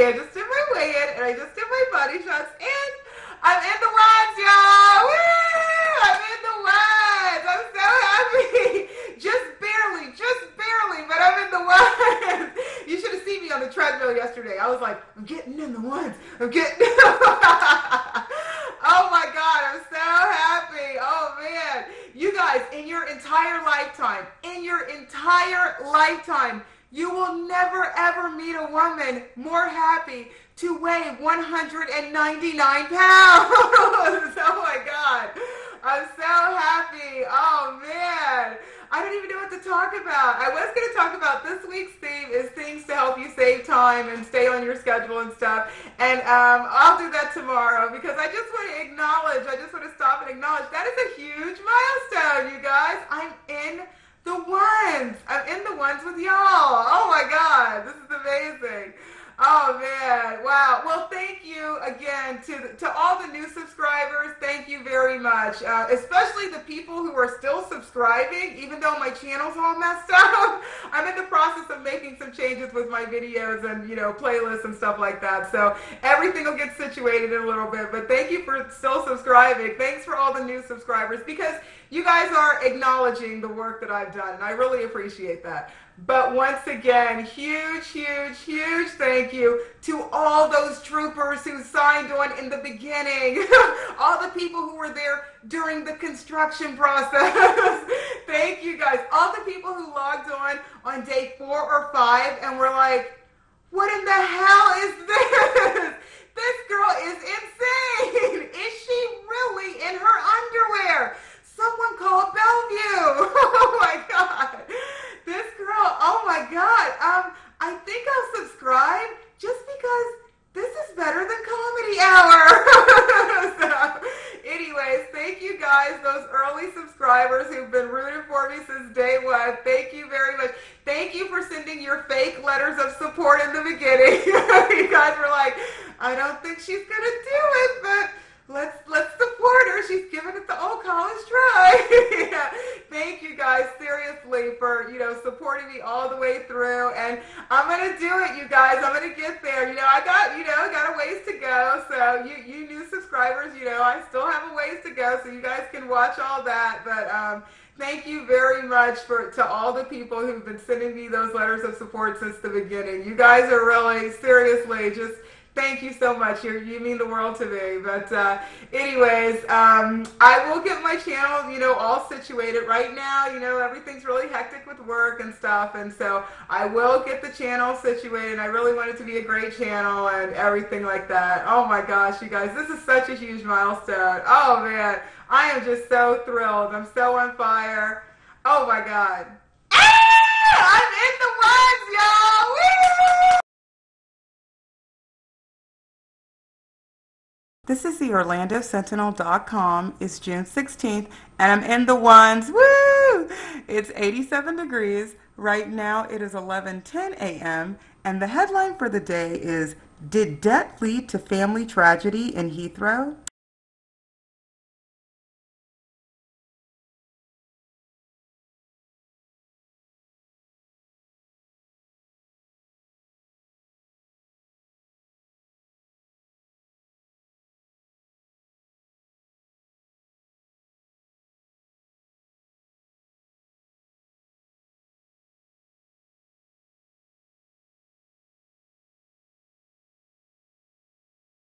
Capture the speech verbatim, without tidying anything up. me. I just did my weigh-in, and I just did my body shots, and I'm in the lines, y'all. Woo! I'm in the lines. I'm so happy. Just barely, just barely, but I'm in the ones. You should have seen me on the treadmill yesterday. I was like, I'm getting in the ones. I'm getting in the ones. Oh, my God. I'm so happy. Oh, man. You guys, in your entire lifetime, in your entire lifetime, you will never, ever meet a woman more happy to weigh one hundred ninety-nine pounds. Oh, my God. I'm so happy. Oh, man. I don't even know what to talk about. I was going to talk about this week's theme is things to help you save time and stay on your schedule and stuff. And um, I'll do that tomorrow because I just want to acknowledge, I just want to stop and acknowledge that is a huge milestone, you guys. I'm in the ones. I'm in the ones with y'all. Oh, my God. This is amazing. Oh, man. Wow. Well, thank you again to to all the new subscribers. Thank you very much, uh, especially the people who are still subscribing, even though my channel's all messed up. I'm in the process of making some changes with my videos and, you know, playlists and stuff like that. So everything will get situated in a little bit. But thank you for still subscribing. Thanks for all the new subscribers because you guys are acknowledging the work that I've done, and I really appreciate that. But once again, huge, huge, huge thank you to all those troopers who signed on in the beginning, all the people who were there during the construction process. Thank you guys. All the people who logged on on day four or five and were like, what in the hell is this? This girl is insane. Is she really in her underwear? Someone called Bellevue. Oh, my God. This girl, oh, my God. Um, I think I'll subscribe just because this is better than Comedy Hour. So, anyways, thank you guys, those early subscribers who've been rooting for me since day one. Thank you very much. Thank you for sending your fake letters of support in the beginning. You guys were like, I don't think she's going to do it, but... Let's let's support her. She's giving it the old college try. Yeah. Thank you guys seriously for, you know, supporting me all the way through. And I'm gonna do it, you guys. I'm gonna get there. You know, I got you know I got a ways to go. So you you new subscribers, you know, I still have a ways to go. So you guys can watch all that. But um, thank you very much for to all the people who've been sending me those letters of support since the beginning. You guys are really seriously just. Thank you so much. You're, you mean the world to me. But uh, anyways, um, I will get my channel, you know, all situated right now. You know, everything's really hectic with work and stuff. And so I will get the channel situated. I really want it to be a great channel and everything like that. Oh, my gosh, you guys. This is such a huge milestone. Oh, man. I am just so thrilled. I'm so on fire. Oh, my God. Ah! I'm in the woods, y'all. Woo! This is the Orlando Sentinel dot com. It's June sixteenth, and I'm in the ones. Woo! It's eighty-seven degrees. Right now it is eleven ten a m, and the headline for the day is, Did Debt Lead to Family Tragedy in Heathrow?